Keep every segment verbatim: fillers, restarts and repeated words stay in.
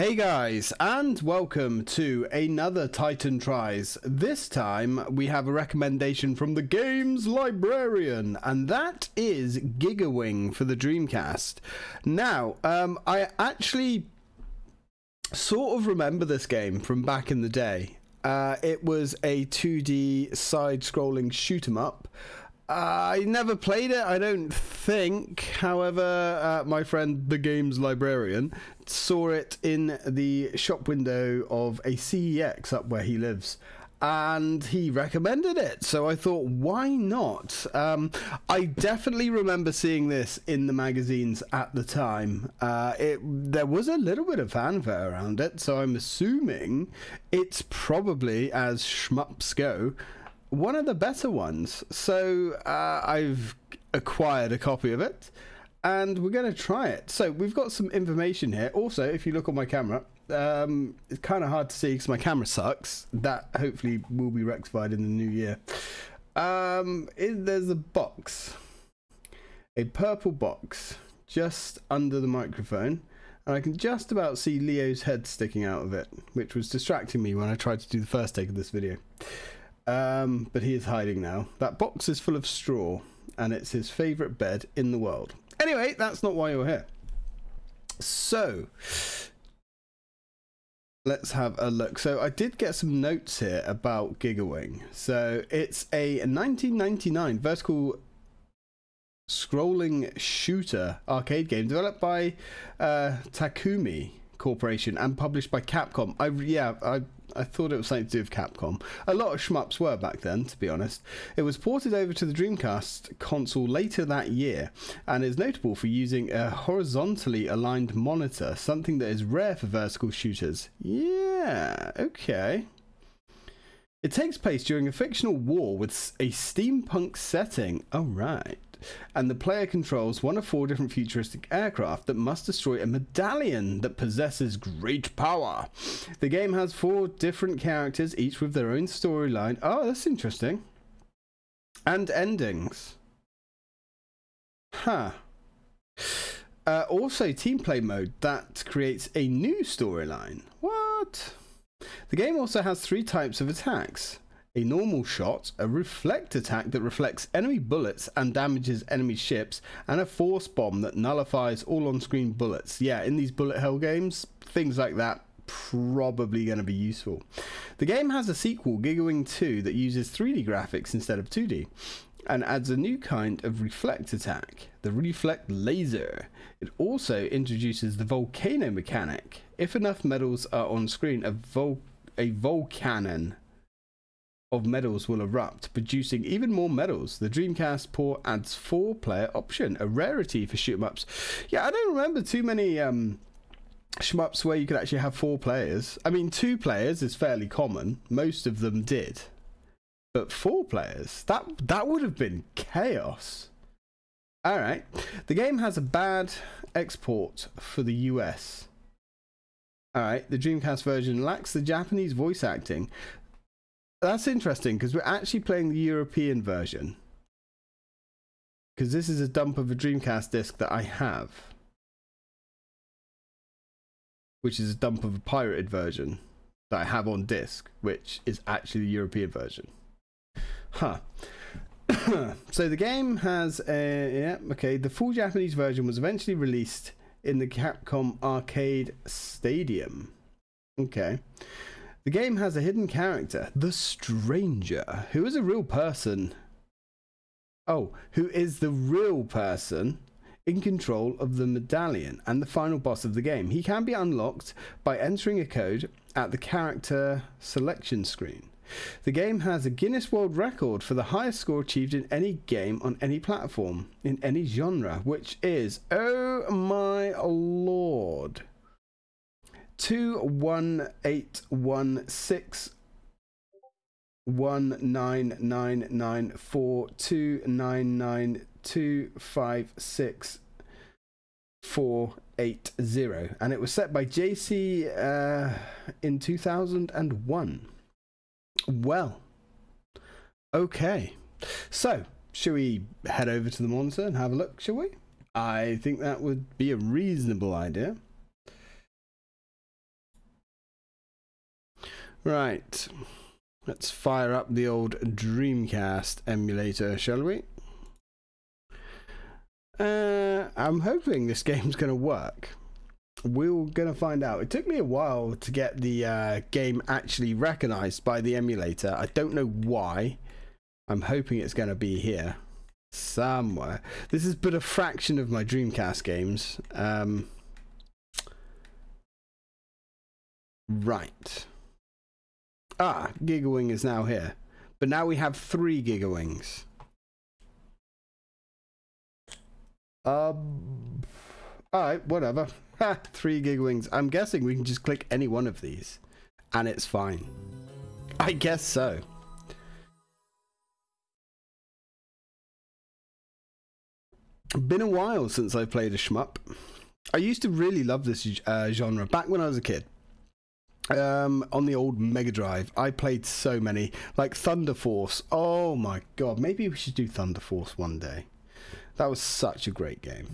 Hey guys, and welcome to another Titan Tries. This time we have a recommendation from the games librarian, and that is Giga Wing for the Dreamcast. Now, um, I actually sort of remember this game from back in the day. Uh, it was a two D side-scrolling shoot-em-up. Uh, I never played it, I don't think. However, uh, my friend, the games librarian, saw it in the shop window of a C E X up where he lives, and he recommended it. So I thought, why not? Um, I definitely remember seeing this in the magazines at the time. Uh, it there was a little bit of fanfare around it, so I'm assuming it's probably, as shmups go, one of the better ones. So uh, I've acquired a copy of it and we're going to try it. So we've got some information here. Also, if you look on my camera, um, it's kind of hard to see because my camera sucks. That hopefully will be rectified in the new year. Um, it, there's a box, a purple box just under the microphone. And I can just about see Leo's head sticking out of it, which was distracting me when I tried to do the first take of this video. Um, but he is hiding now. That box is full of straw, and it's his favourite bed in the world. Anyway, that's not why you're here. So, let's have a look. So, I did get some notes here about Giga Wing. So, it's a nineteen ninety-nine vertical scrolling shooter arcade game developed by uh, Takumi Corporation and published by Capcom. I, yeah, I... I thought it was something to do with Capcom. A lot of shmups were back then, to be honest. It was ported over to the Dreamcast console later that year and is notable for using a horizontally aligned monitor, something that is rare for vertical shooters. Yeah, okay. It takes place during a fictional war with a steampunk setting. All right. And the player controls one of four different futuristic aircraft that must destroy a medallion that possesses great power. The game has four different characters, each with their own storyline. Oh, that's interesting. And endings. Huh. Uh, also, team play mode that creates a new storyline. What? The game also has three types of attacks. A normal shot, a reflect attack that reflects enemy bullets and damages enemy ships, and a force bomb that nullifies all on-screen bullets. Yeah, in these bullet hell games, things like that probably going to be useful. The game has a sequel, Giga Wing two, that uses three D graphics instead of two D, and adds a new kind of reflect attack, the reflect laser. It also introduces the volcano mechanic. If enough medals are on screen, a vol a volcannon of medals will erupt, producing even more medals. The Dreamcast port adds four-player option, a rarity for shoot-em-ups. Yeah, I don't remember too many um, shmups where you could actually have four players. I mean, two players is fairly common. Most of them did. But four players? That, that would have been chaos. All right. The game has a bad export for the U S. All right. The Dreamcast version lacks the Japanese voice acting. That's interesting, because we're actually playing the European version. Because this is a dump of a Dreamcast disc that I have. Which is a dump of a pirated version that I have on disc, which is actually the European version. Huh. So the game has a... yeah, okay. The full Japanese version was eventually released in the Capcom Arcade Stadium. Okay. The game has a hidden character, the Stranger, who is a real person. Oh, who is the real person in control of the medallion and the final boss of the game. He can be unlocked by entering a code at the character selection screen. The game has a Guinness World Record for the highest score achieved in any game on any platform, in any genre, which is, oh my lord, two one eight one six one nine nine nine four two nine nine two five six four eight zero, and it was set by J C uh, in two thousand one. Well, okay, so shall we head over to the monitor and have a look, shall we? I think that would be a reasonable idea. Right, let's fire up the old Dreamcast emulator, shall we? Uh, I'm hoping this game's going to work. We're going to find out. It took me a while to get the uh, game actually recognized by the emulator. I don't know why. I'm hoping it's going to be here somewhere. This is but a fraction of my Dreamcast games. Um, right. Ah, Giga Wing is now here. But now we have three Giga Wings. Um, alright, whatever. Ha, three Giga Wings. I'm guessing we can just click any one of these and it's fine. I guess so. Been a while since I've played a shmup. I used to really love this uh, genre back when I was a kid. Um, on the old Mega Drive, I played so many. Like Thunder Force. Oh my god, maybe we should do Thunder Force one day. That was such a great game.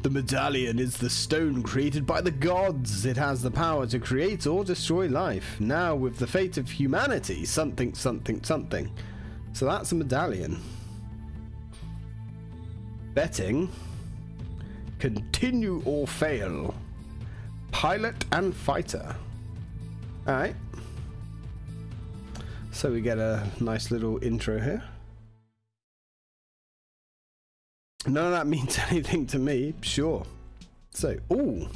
The medallion is the stone created by the gods. It has the power to create or destroy life. Now with the fate of humanity, something, something, something. So that's a medallion. Betting. Continue or fail. Pilot and fighter. Alright. So we get a nice little intro here. None of that means anything to me, sure. So, ooh.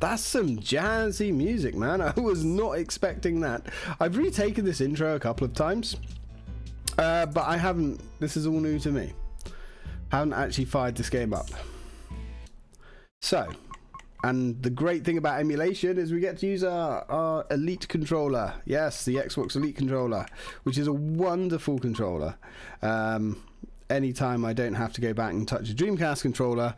That's some jazzy music, man. I was not expecting that. I've retaken this intro a couple of times. Uh, but I haven't, this is all new to me. I haven't actually fired this game up. So, and the great thing about emulation is we get to use our, our Elite controller. Yes, the Xbox Elite controller, which is a wonderful controller. Um, anytime I don't have to go back and touch a Dreamcast controller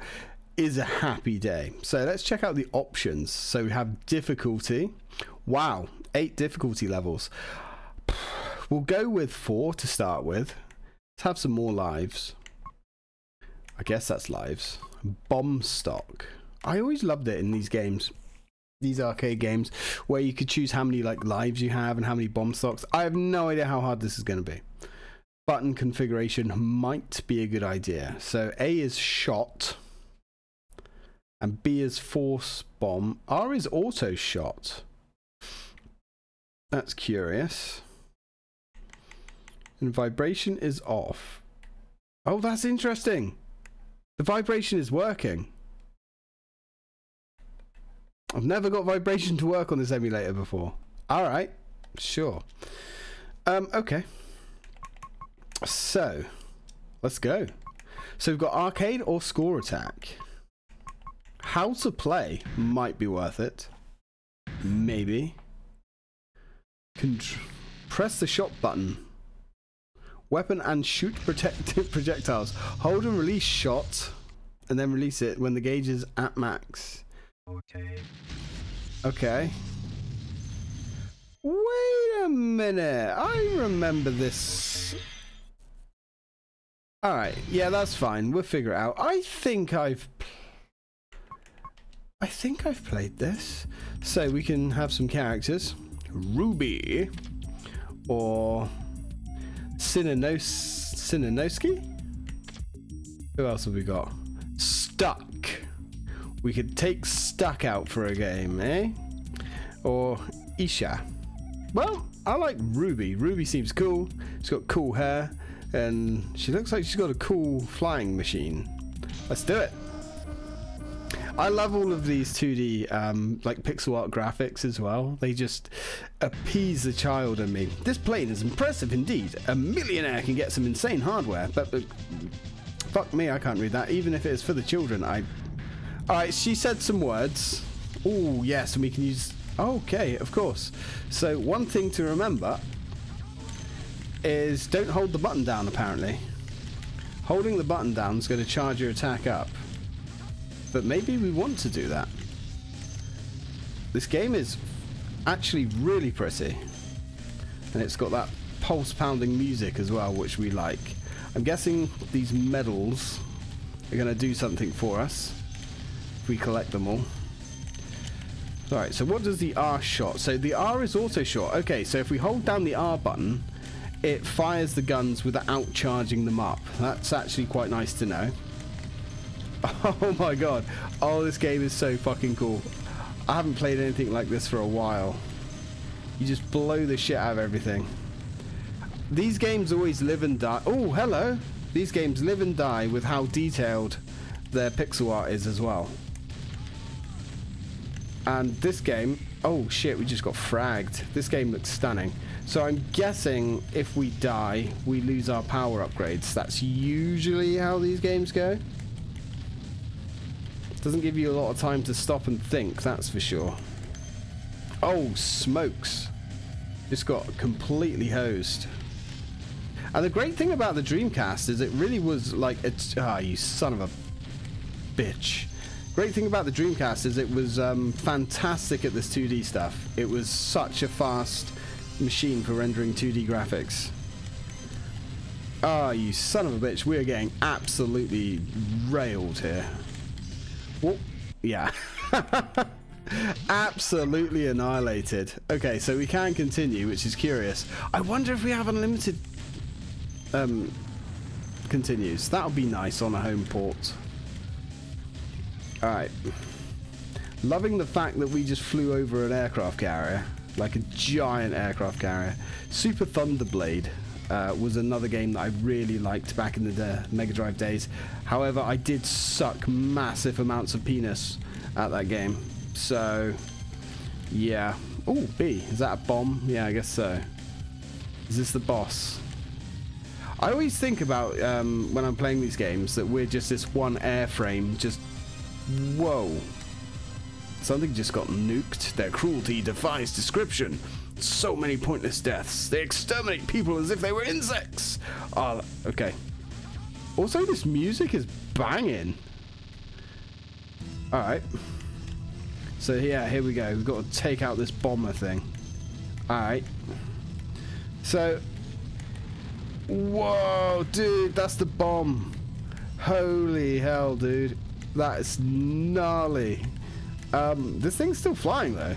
is a happy day. So let's check out the options. So we have difficulty. Wow, eight difficulty levels. We'll go with four to start with. Let's have some more lives. I guess that's lives. Bomb stock. I always loved it in these games, these arcade games, where you could choose how many like lives you have and how many bomb stocks. I have no idea how hard this is going to be. Button configuration might be a good idea. So A is shot, and B is force bomb. R is auto shot. That's curious. And vibration is off. Oh, that's interesting. The vibration is working. I've never got vibration to work on this emulator before. All right, sure. Um, okay. So, let's go. So we've got arcade or score attack. How to play might be worth it. Maybe. Contr- press the shot button. Weapon and shoot protective projectiles. Hold and release shot, and then release it when the gauge is at max. Okay. Okay. Wait a minute. I remember this. All right. Yeah, that's fine. We'll figure it out. I think I've. I think I've played this. So we can have some characters. Ruby, or Sinanos Sinanoski. Who else have we got? Stuck. We could take Stuck out for a game, eh? Or Isha. Well, I like Ruby. Ruby seems cool. She's got cool hair. And she looks like she's got a cool flying machine. Let's do it. I love all of these two D, um, like, pixel art graphics as well. They just appease the child in me. This plane is impressive indeed. A millionaire can get some insane hardware. But, but fuck me, I can't read that. Even if it is for the children, I... Alright, she said some words. Oh, yes, and we can use... Okay, of course. So, one thing to remember is don't hold the button down, apparently. Holding the button down is going to charge your attack up. But maybe we want to do that. This game is actually really pretty. And it's got that pulse-pounding music as well, which we like. I'm guessing these medals are going to do something for us. We collect them all. All right, so what does the R shot? So the R is auto shot. Okay, so if we hold down the R button, it fires the guns without charging them up. That's actually quite nice to know. Oh my god. Oh, this game is so fucking cool. I haven't played anything like this for a while. You just blow the shit out of everything. These games always live and die. Oh, hello. These games live and die with how detailed their pixel art is as well. And this game... oh shit, we just got fragged. This game looks stunning. So I'm guessing if we die, we lose our power upgrades. That's usually how these games go. Doesn't give you a lot of time to stop and think, that's for sure. Oh, smokes. Just got completely hosed. And the great thing about the Dreamcast is it really was like... ah, oh, you son of a bitch. Great thing about the Dreamcast is it was um, fantastic at this two D stuff. It was such a fast machine for rendering two D graphics. Ah, oh, you son of a bitch. We are getting absolutely railed here. Whoop. Yeah. Absolutely annihilated. Okay, so we can continue, which is curious. I wonder if we have unlimited um, continues. That would be nice on a home port. Alright. Loving the fact that we just flew over an aircraft carrier. Like a giant aircraft carrier. Super Thunderblade uh, was another game that I really liked back in the Mega Drive days. However, I did suck massive amounts of penis at that game. So, yeah. Oh, B. Is that a bomb? Yeah, I guess so. Is this the boss? I always think about, um, when I'm playing these games, that we're just this one airframe just... whoa. Something just got nuked. Their cruelty defies description. So many pointless deaths. They exterminate people as if they were insects. Oh, okay. Also, this music is banging. Alright. So, yeah, here we go. We've got to take out this bomber thing. Alright. So. Whoa, dude, that's the bomb. Holy hell, dude. That is gnarly. Um, this thing's still flying, though.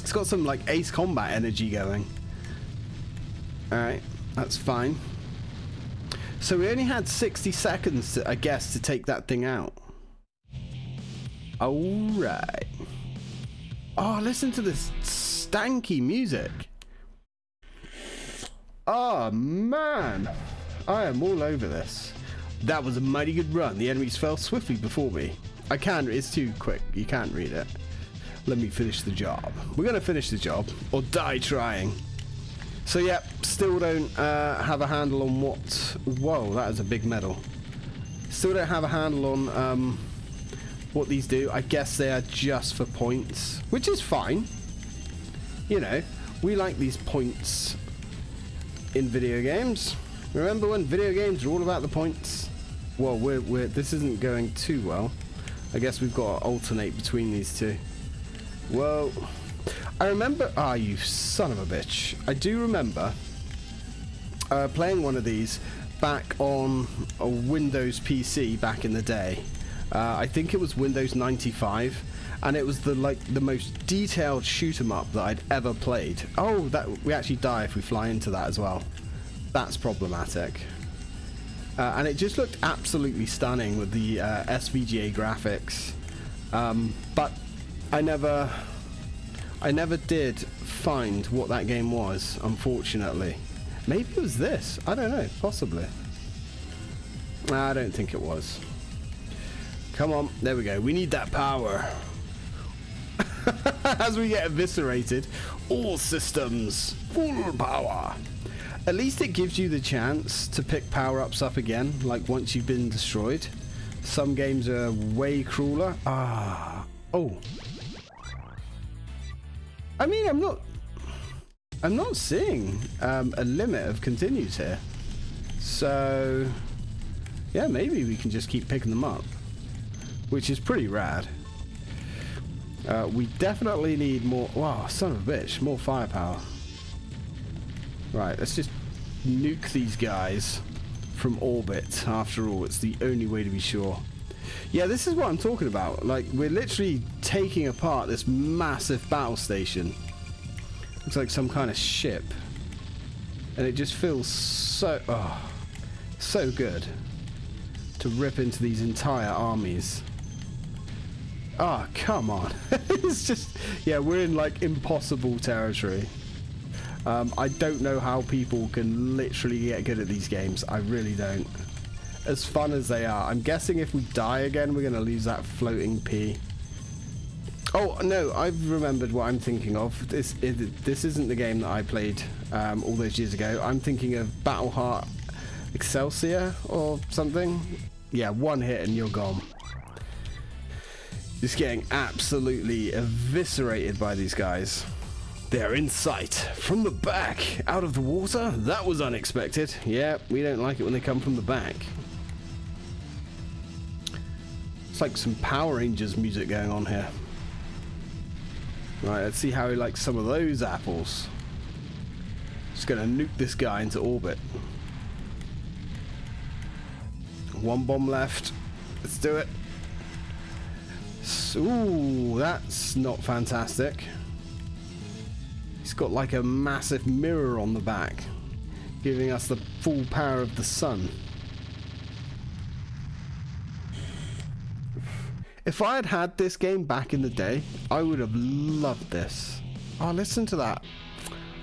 It's got some, like, Ace Combat energy going. Alright, that's fine. So we only had sixty seconds, to, I guess, to take that thing out. Alright. Oh, listen to this stanky music. Oh, man. I am all over this. That was a mighty good run. The enemies fell swiftly before me. I can't, it's too quick. You can't read it. Let me finish the job. We're going to finish the job or die trying. So, yeah, still don't uh, have a handle on what... whoa, that is a big medal. Still don't have a handle on um, what these do. I guess they are just for points, which is fine. You know, we like these points in video games. Remember when video games are all about the points? Well, we're, we're, this isn't going too well. I guess we've got to alternate between these two. Well, I remember... ah, oh, you son of a bitch. I do remember uh, playing one of these back on a Windows P C back in the day. Uh, I think it was Windows ninety-five, and it was the like the most detailed shoot-em-up that I'd ever played. Oh, that we actually die if we fly into that as well. That's problematic. Uh, and it just looked absolutely stunning with the uh, S V G A graphics. Um, but I never, I never did find what that game was, unfortunately. Maybe it was this. I don't know. Possibly. I don't think it was. Come on. There we go. We need that power. As we get eviscerated, all systems, full power. At least it gives you the chance to pick power-ups up again, like once you've been destroyed. Some games are way crueler. Ah, oh. I mean, I'm not... I'm not seeing um, a limit of continues here. So... yeah, maybe we can just keep picking them up. Which is pretty rad. Uh, we definitely need more... wow, son of a bitch. More firepower. Right, let's just nuke these guys from orbit. After all, it's the only way to be sure. Yeah, this is what I'm talking about. Like, we're literally taking apart this massive battle station. Looks like some kind of ship. And it just feels so... Oh, so good to rip into these entire armies. Ah, oh, come on. It's just... Yeah, we're in, like, impossible territory. Um, I don't know how people can literally get good at these games. I really don't. As fun as they are. I'm guessing if we die again, we're going to lose that floating P. Oh, no, I've remembered what I'm thinking of. This it, this isn't the game that I played um, all those years ago. I'm thinking of Battleheart Excelsior or something. Yeah, one hit and you're gone. Just getting absolutely eviscerated by these guys. They're in sight. From the back. Out of the water? That was unexpected. Yeah, we don't like it when they come from the back. It's like some Power Rangers music going on here. Right, let's see how he likes some of those apples. Just gonna nuke this guy into orbit. One bomb left. Let's do it. Ooh, that's not fantastic. He's got like a massive mirror on the back, giving us the full power of the sun. If I had had this game back in the day, I would have loved this. Oh, listen to that.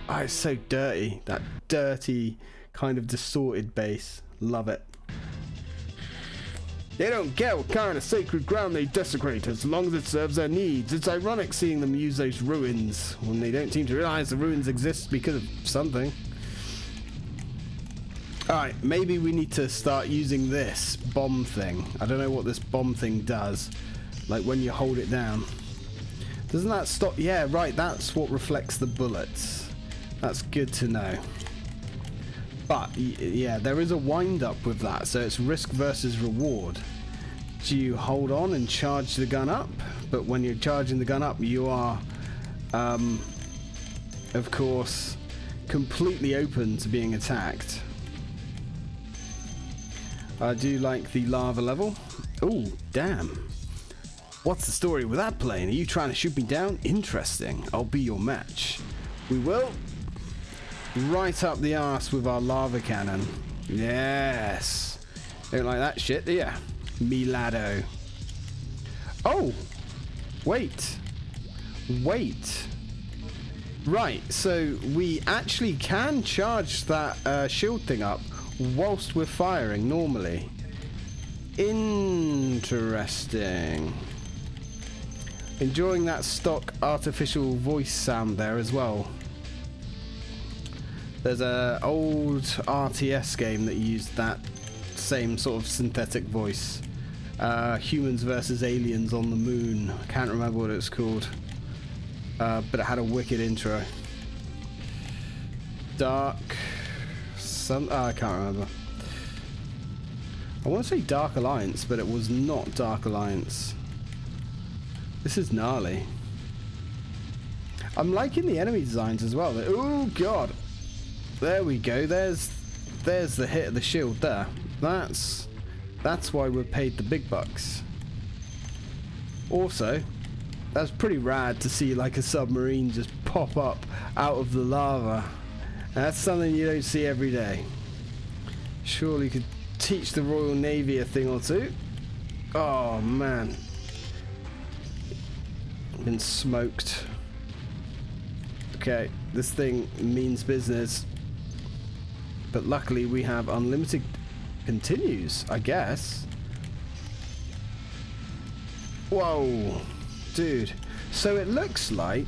Oh, it's so dirty. That dirty, kind of distorted bass. Love it. They don't care what kind of sacred ground they desecrate, as long as it serves their needs. It's ironic seeing them use those ruins, when they don't seem to realize the ruins exist because of something. Alright, maybe we need to start using this bomb thing. I don't know what this bomb thing does. Like, when you hold it down. Doesn't that stop? Yeah, right, that's what reflects the bullets. That's good to know. But, yeah, there is a wind-up with that, so it's risk versus reward. Do you hold on and charge the gun up? But when you're charging the gun up, you are, um, of course, completely open to being attacked. I do like the lava level. Ooh, damn. What's the story with that plane? Are you trying to shoot me down? Interesting. I'll be your match. We will... Right up the arse with our lava cannon. Yes. Don't like that shit, do ya? Me laddo. Oh! Wait. Wait. Right, so we actually can charge that uh, shield thing up whilst we're firing normally. Interesting. Enjoying that stock artificial voice sound there as well. There's an old R T S game that used that same sort of synthetic voice. Uh, humans versus aliens on the moon. I can't remember what it's called. Uh, but it had a wicked intro. Dark... Some, oh, I can't remember. I want to say Dark Alliance, but it was not Dark Alliance. This is gnarly. I'm liking the enemy designs as well. Oh, God. There we go. There's there's the hit of the shield there. That's that's why we're paid the big bucks. Also, that's pretty rad to see like a submarine just pop up out of the lava. That's something you don't see every day. Surely you could teach the Royal Navy a thing or two. Oh man. Been smoked. Okay, this thing means business. But luckily we have unlimited continues, I guess. Whoa, dude. So it looks like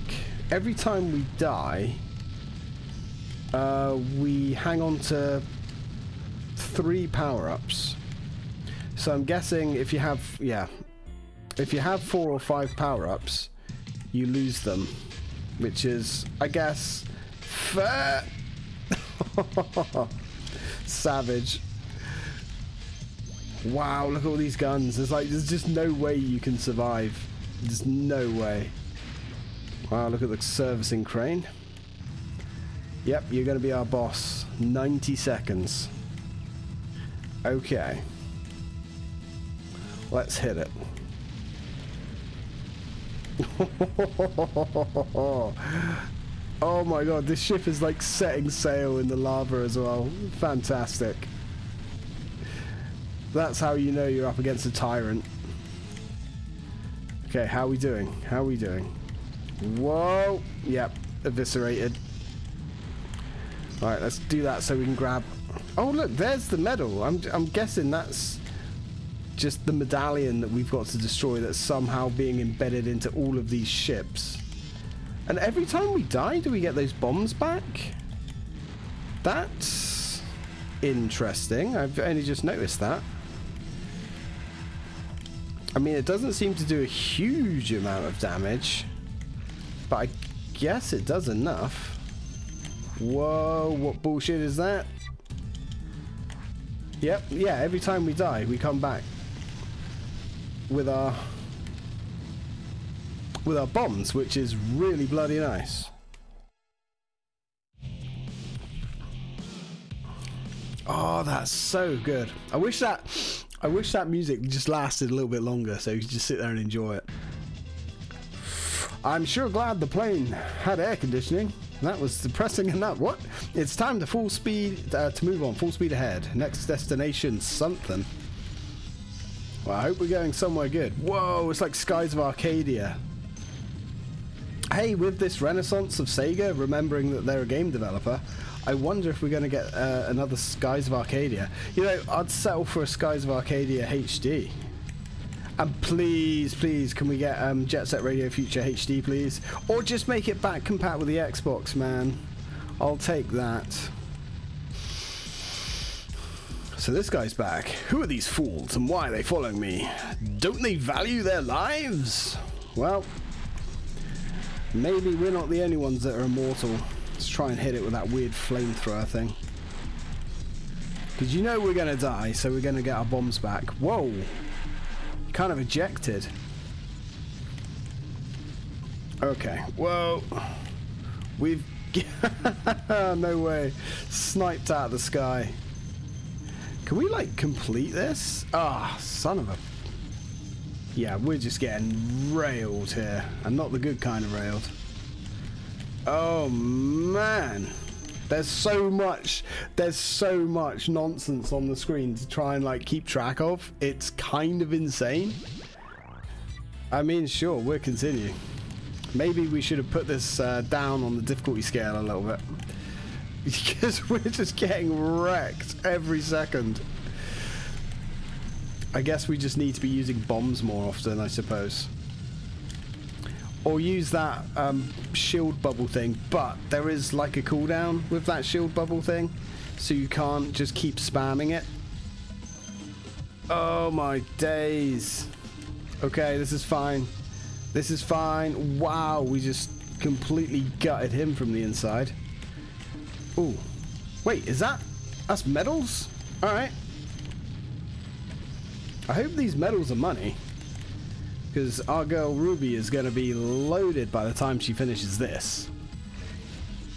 every time we die, uh, we hang on to three power-ups. So I'm guessing if you have, yeah, if you have four or five power-ups, you lose them, which is, I guess, fair. Savage. Wow, look at all these guns. It's like there's just no way you can survive. There's no way. Wow, look at the servicing crane. Yep, you're going to be our boss. ninety seconds. Okay. Let's hit it. Oh my god, this ship is like setting sail in the lava as well. Fantastic. That's how you know you're up against a tyrant. Okay, how are we doing? How are we doing? Whoa! Yep, eviscerated. Alright, let's do that so we can grab... Oh look, there's the medal. I'm, I'm guessing that's just the medallion that we've got to destroy that's somehow being embedded into all of these ships. And every time we die, do we get those bombs back? That's interesting. I've only just noticed that. I mean, it doesn't seem to do a huge amount of damage, but I guess it does enough. Whoa, what bullshit is that? Yep, yeah, every time we die, we come back with our with our bombs, which is really bloody nice. Oh, that's so good. I wish that I wish that music just lasted a little bit longer so you could just sit there and enjoy it. I'm sure glad the plane had air conditioning. That was depressing enough. What? It's time to full speed uh, to move on. Full speed ahead. Next destination, something. Well, I hope we're going somewhere good. Whoa, it's like Skies of Arcadia. Hey, with this renaissance of Sega, remembering that they're a game developer, I wonder if we're going to get uh, another Skies of Arcadia. You know, I'd settle for a Skies of Arcadia H D. And please, please, can we get um, Jet Set Radio Future H D, please? Or just make it back compatible with the Xbox, man. I'll take that. So this guy's back. Who are these fools and why are they following me? Don't they value their lives? Well, maybe we're not the only ones that are immortal. Let's try and hit it with that weird flamethrower thing. Because you know we're going to die, so we're going to get our bombs back. Whoa. Kind of ejected. Okay. Whoa. We've... No way. Sniped out of the sky. Can we, like, complete this? Ah, oh, son of a... Yeah, we're just getting railed here. And not the good kind of railed. Oh, man. There's so much... There's so much nonsense on the screen to try and, like, keep track of. It's kind of insane. I mean, sure, we'll continue. Maybe we should have put this uh, down on the difficulty scale a little bit. Because we're just getting wrecked every second. I guess we just need to be using bombs more often, I suppose. Or use that um, shield bubble thing, but there is like a cooldown with that shield bubble thing, so you can't just keep spamming it. Oh my days. Okay, this is fine. This is fine. Wow, we just completely gutted him from the inside. Ooh. Wait, is that... That's medals? Alright. I hope these medals are money. Because our girl Ruby is going to be loaded by the time she finishes this.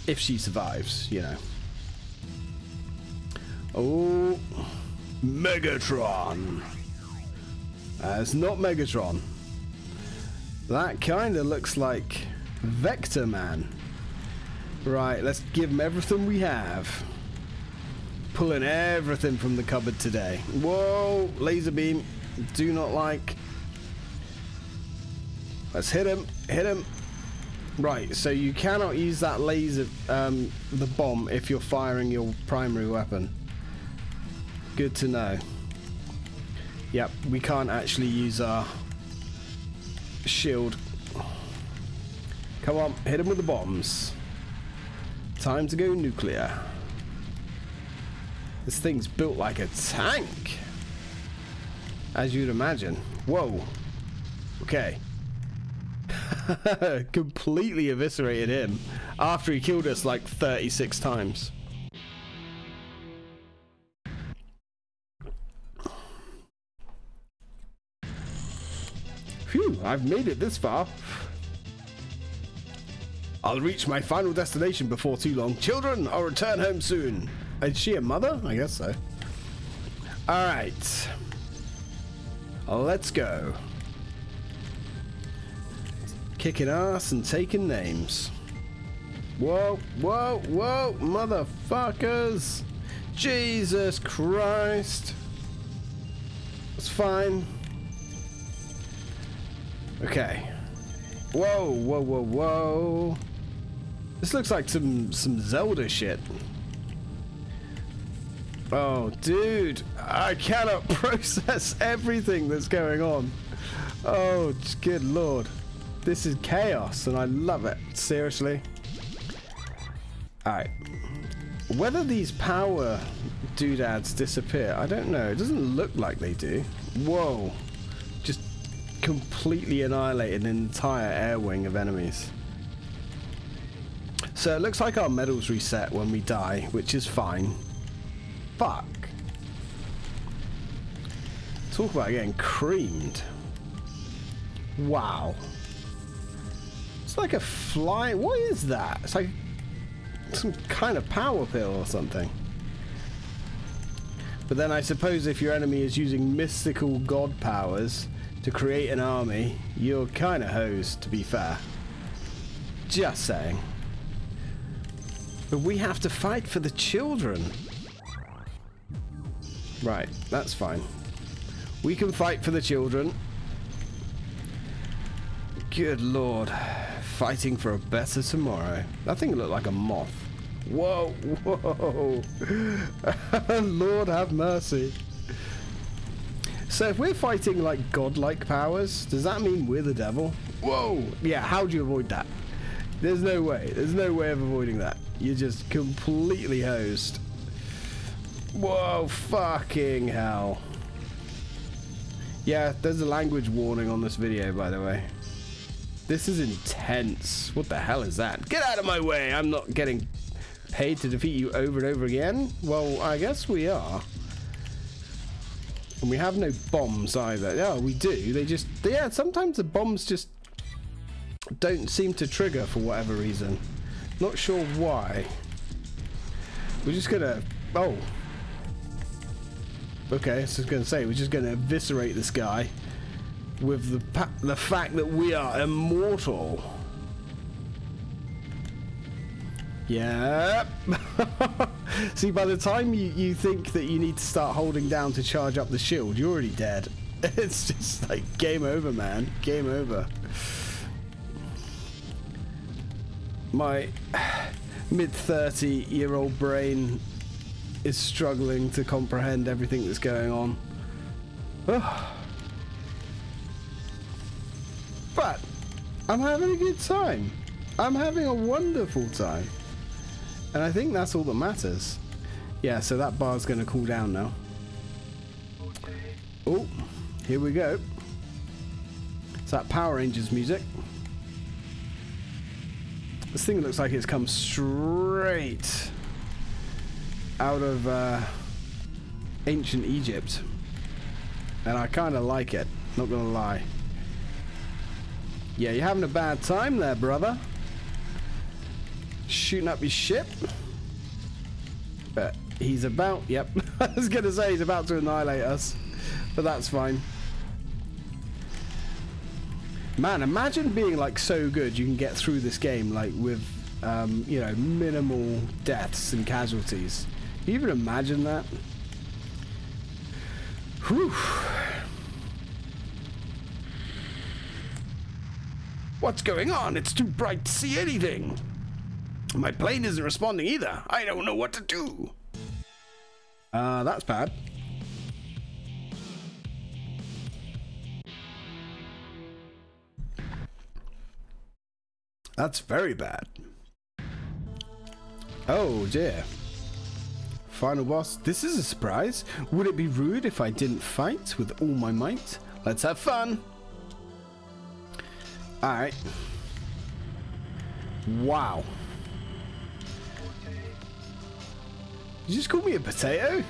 If she survives, you know. Oh. Megatron. Uh, it's not Megatron. That kind of looks like Vector Man. Right, let's give him everything we have. Pulling everything from the cupboard today. Whoa, laser beam. Do not like. Let's hit him. Hit him. Right, so you cannot use that laser, um, the bomb, if you're firing your primary weapon. Good to know. Yep, we can't actually use our shield. Come on, hit him with the bombs. Time to go nuclear. This thing's built like a tank, as you'd imagine. Whoa. Okay. Completely eviscerated him after he killed us like thirty-six times. Phew, I've made it this far. I'll reach my final destination before too long. Children, I'll return home soon. Is she a mother? I guess so. Alright. Let's go. Kicking ass and taking names. Whoa, whoa, whoa, motherfuckers. Jesus Christ. It's fine. Okay. Whoa, whoa, whoa, whoa. This looks like some, some Zelda shit. Oh, dude. I cannot process everything that's going on. Oh, good lord. This is chaos, and I love it. Seriously. Alright. Whether these power doodads disappear, I don't know. It doesn't look like they do. Whoa. Just completely annihilated an entire air wing of enemies. So it looks like our medals reset when we die, which is fine. Fuck. Talk about getting creamed. Wow. It's like a fly. What is that? It's like some kind of power pill or something. But then I suppose if your enemy is using mystical god powers to create an army, you're kind of hosed, to be fair. Just saying. But we have to fight for the children. Right, that's fine. We can fight for the children. Good lord. Fighting for a better tomorrow. That thing looked like a moth. Whoa, whoa. Lord have mercy. So if we're fighting like godlike powers, does that mean we're the devil? Whoa. Yeah, how do you avoid that? There's no way. There's no way of avoiding that. You're just completely hosed. Whoa, fucking hell. Yeah, there's a language warning on this video, by the way. This is intense. What the hell is that? Get out of my way! I'm not getting paid to defeat you over and over again. Well, I guess we are. And we have no bombs either. Yeah, we do. They just... Yeah, sometimes the bombs just don't seem to trigger for whatever reason. Not sure why. We're just gonna... Oh. Okay, I was just gonna say, we're just gonna eviscerate this guy with the pa the fact that we are immortal. Yep. See, by the time you, you think that you need to start holding down to charge up the shield, you're already dead. It's just like, game over, man. Game over. My mid thirty year old brain is struggling to comprehend everything that's going on. Oh. But I'm having a good time. I'm having a wonderful time. And I think that's all that matters. Yeah, so that bar's going to cool down now. Oh, here we go. It's that Power Rangers music. This thing looks like it's come straight out of uh, ancient Egypt, and I kind of like it, not gonna lie. Yeah, you're having a bad time there, brother, shooting up your ship, but he's about, yep, I was gonna say he's about to annihilate us, but that's fine. Man, imagine being like so good you can get through this game like with um, you know, minimal deaths and casualties. Can you even imagine that? Whew. What's going on? It's too bright to see anything. My plane isn't responding either. I don't know what to do. Uh, that's bad. That's very bad. Oh dear. Final boss. This is a surprise. Would it be rude if I didn't fight with all my might? Let's have fun. Alright. Wow. You just call me a potato?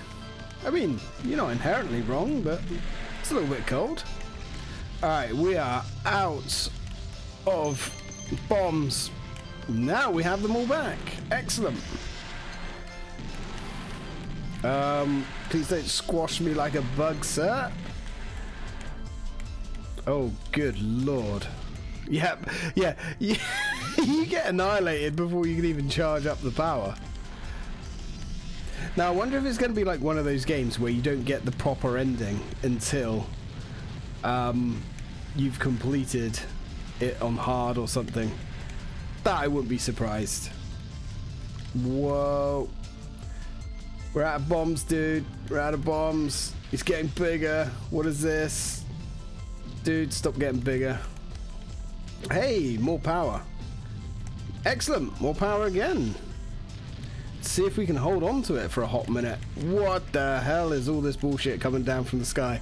I mean, you're not inherently wrong, but it's a little bit cold. Alright, we are out of... bombs. Now we have them all back. Excellent. Um, please don't squash me like a bug, sir. Oh, good lord. Yep, yeah, yeah. You get annihilated before you can even charge up the power. Now, I wonder if it's going to be like one of those games where you don't get the proper ending until um, you've completed it on hard or something. That I wouldn't be surprised. Whoa. We're out of bombs, dude. We're out of bombs. It's getting bigger. What is this? Dude, stop getting bigger. Hey, more power. Excellent. More power again. Let's see if we can hold on to it for a hot minute. What the hell is all this bullshit coming down from the sky?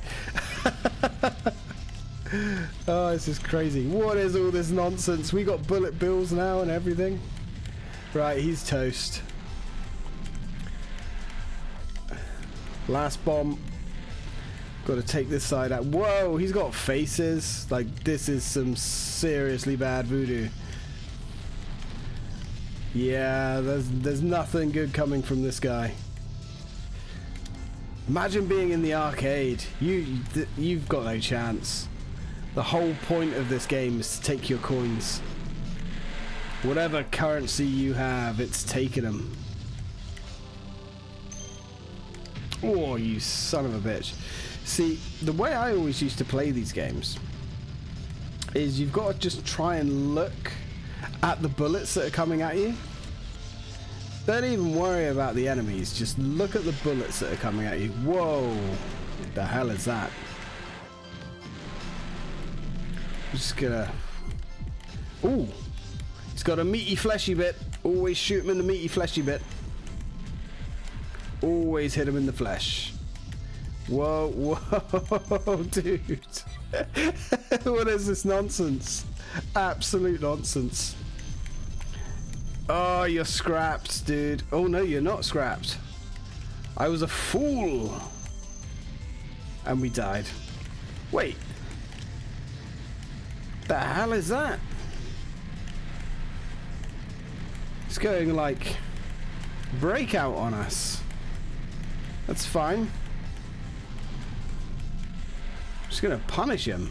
Oh, this is crazy. What is all this nonsense? We got bullet bills now and everything. Right, he's toast. Last bomb. Got to take this side out. Whoa, he's got faces. Like, this is some seriously bad voodoo. Yeah, there's, there's nothing good coming from this guy. Imagine being in the arcade. You, you've got no chance. The whole point of this game is to take your coins. Whatever currency you have, it's taking them. Oh, you son of a bitch. See, the way I always used to play these games is you've got to just try and look at the bullets that are coming at you. Don't even worry about the enemies. Just look at the bullets that are coming at you. Whoa. What the hell is that? I'm just gonna... Ooh. It's got a meaty fleshy bit. Always shoot him in the meaty fleshy bit. Always hit him in the flesh. Whoa, whoa, dude. What is this nonsense? Absolute nonsense. Oh, you're scrapped, dude. Oh, no, you're not scrapped. I was a fool. And we died. Wait. The hell is that? It's going like breakout on us. That's fine. I'm just gonna punish him.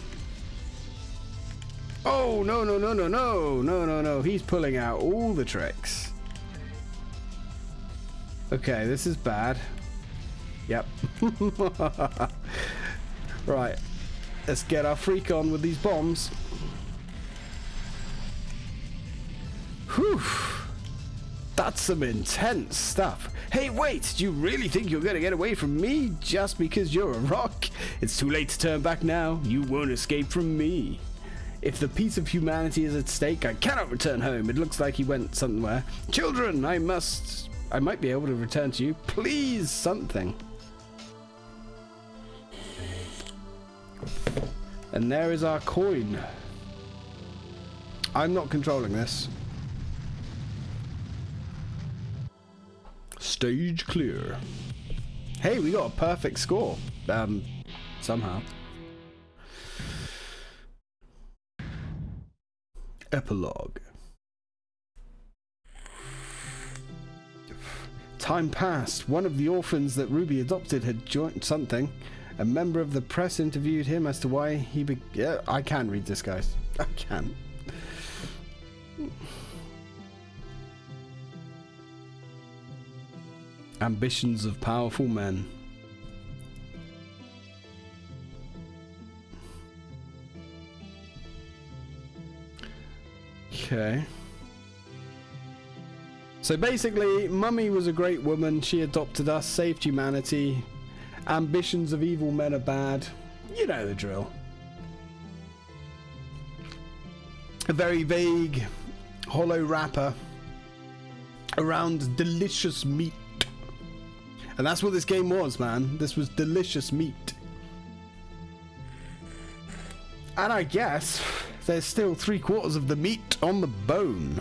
Oh, no, no, no, no, no. No, no, no. He's pulling out all the tricks. Okay, this is bad. Yep. Right. Let's get our freak on with these bombs. Whew. That's some intense stuff. Hey, wait, do you really think you're going to get away from me just because you're a rock? It's too late to turn back now. You won't escape from me. If the peace of humanity is at stake, I cannot return home. It looks like he went somewhere. Children, I must... I might be able to return to you. Please, something. And there is our coin. I'm not controlling this. Stage clear. Hey, we got a perfect score. Um, somehow. Epilogue. Time passed. One of the orphans that Ruby adopted had joined something. A member of the press interviewed him as to why he be- yeah, I can read this, guys. I can. Ambitions of powerful men. Okay. So basically, Mummy was a great woman. She adopted us, saved humanity. Ambitions of evil men are bad. You know the drill. A very vague, hollow wrapper around delicious meat. And that's what this game was, man. This was delicious meat. And I guess there's still three quarters of the meat on the bone.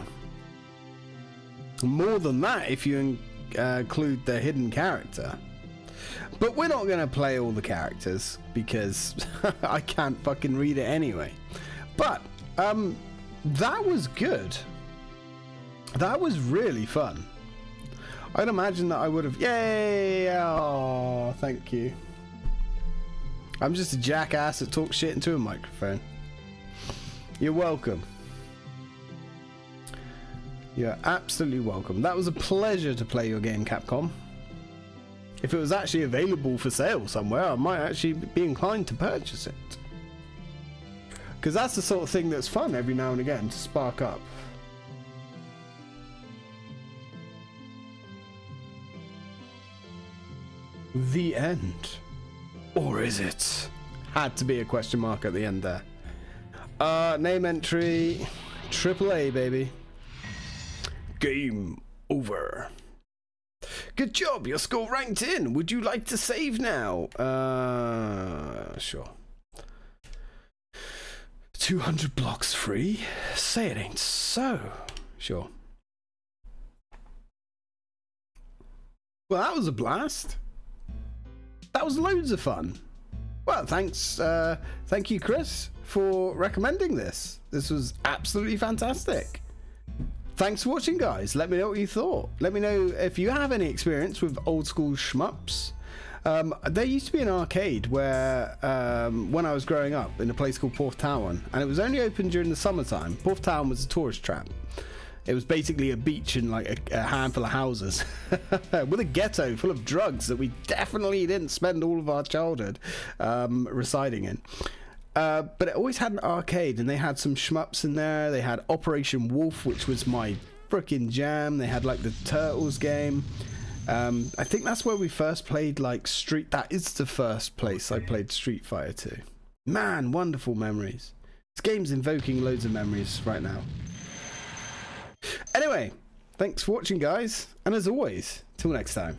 More than that if you uh, include the hidden character. But we're not going to play all the characters because I can't fucking read it anyway. But um, that was good. That was really fun. I'd imagine that I would have... Yay! Oh, thank you. I'm just a jackass that talks shit into a microphone. You're welcome. You're absolutely welcome. That was a pleasure to play your game, Capcom. If it was actually available for sale somewhere, I might actually be inclined to purchase it. Because that's the sort of thing that's fun every now and again to spark up. The end. Or is it? Had to be a question mark at the end there. Uh, name entry. triple A, baby. Game over. Good job, your score ranked in. Would you like to save now? Uh, sure. two hundred blocks free? Say it ain't so. Sure. Well, that was a blast. That was loads of fun. Well, thanks. Uh, thank you, Chris, for recommending this. This was absolutely fantastic. Thanks for watching, guys. Let me know what you thought. Let me know if you have any experience with old school shmups. Um, there used to be an arcade where, um, when I was growing up, in a place called Porthtown, and it was only open during the summertime. Porthtown was a tourist trap. It was basically a beach and like a, a handful of houses with a ghetto full of drugs that we definitely didn't spend all of our childhood um, residing in. Uh, but it always had an arcade, and they had some shmups in there. They had Operation Wolf, which was my frickin' jam. They had like the Turtles game. Um, I think that's where we first played like Street. That is the first place I played Street Fighter two. Man, wonderful memories. This game's invoking loads of memories right now. Anyway, thanks for watching, guys, and as always, till next time.